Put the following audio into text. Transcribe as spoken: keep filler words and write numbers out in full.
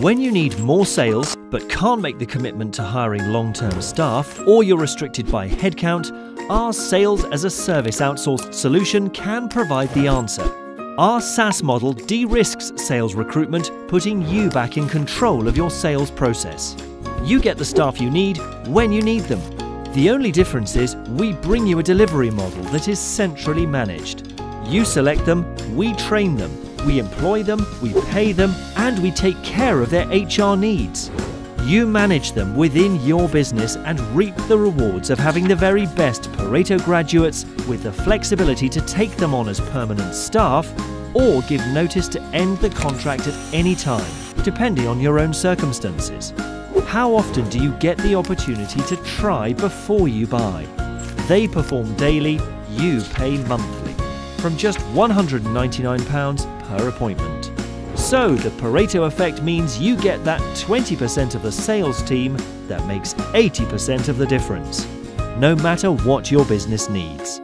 When you need more sales but can't make the commitment to hiring long-term staff, or you're restricted by headcount, our Sales as a Service outsourced solution can provide the answer. Our SaaS model de-risks sales recruitment, putting you back in control of your sales process. You get the staff you need when you need them. The only difference is we bring you a delivery model that is centrally managed. You select them, we train them, we employ them, we pay them, and we take care of their H R needs. You manage them within your business and reap the rewards of having the very best Pareto graduates with the flexibility to take them on as permanent staff or give notice to end the contract at any time, depending on your own circumstances. How often do you get the opportunity to try before you buy? They perform daily, you pay monthly, from just one hundred ninety-nine pounds per appointment. So the Pareto effect means you get that twenty percent of the sales team that makes eighty percent of the difference, no matter what your business needs.